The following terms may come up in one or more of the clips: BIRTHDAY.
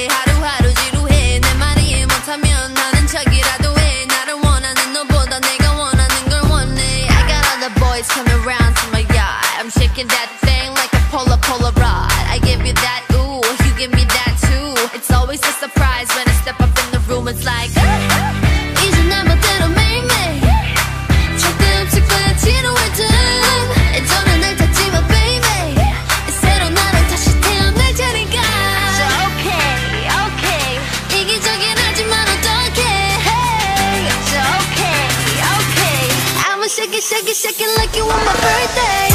나의 하루하루 지루해 내 말이 못하면 나는 척이라도 해 나를 원하는 너보다 내가 원하는 걸 원해 I got all the boys coming round to my yard I'm shaking that thing like a Polaroid I give you that ooh, you give me that too It's always a surprise when I step up in the room It's like 이제 난 멋대로 매일매일 조금씩 보다 지루해져 예전에 날 다 지워 baby 새로 나를 다시 태워 날 자리가 So okay, okay 이기적인 하지만 어떡해 Hey, so okay, okay I'ma shake it, shake it, shake it like you want my birthday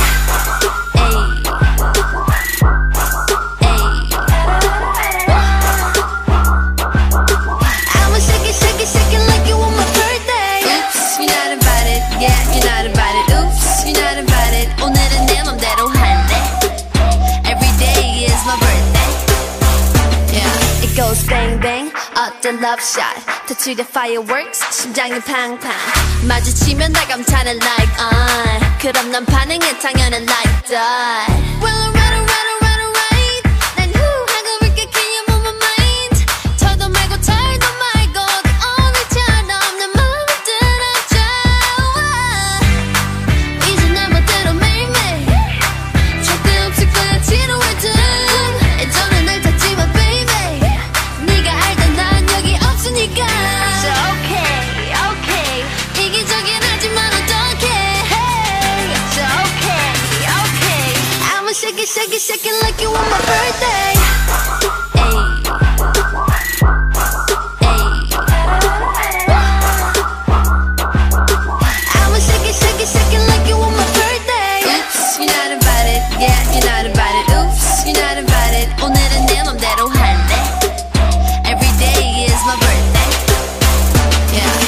Bang bang, up the love shot Touch the fireworks, 심장이 팡팡 마주치면 나 감탄해 like 그럼 난 반응해 당연해 like that Well alright alright alright alright 난 후하고 불쾌해 I'm on my mind 저도 말고 잘도 말고 오늘처럼 내 마음을 들어줘 이제 난 멋대로 매일매일 조금씩 보다 지루해져 Shake it, shake it like you want my birthday Ayy, ayy I'ma shake it, shake it like you want my birthday Oops, you're not about it, yeah, you're not about it Oops, you're not about it 오늘은 내 맘대로 할래 Every day is my birthday Yeah, 9,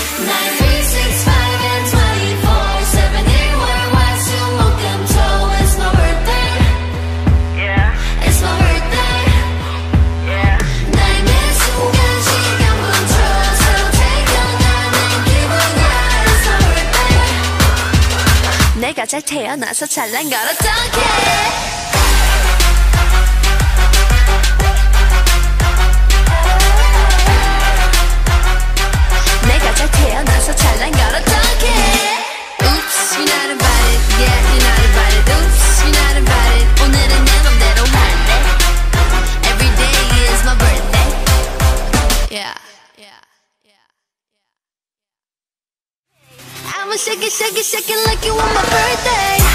3, 6, 5 and 24 7 8, 1, 1, 2 welcome to 내가 잘 태어나서 잘난 걸 어떡해 Shake it, shake it, shake it like you want my birthday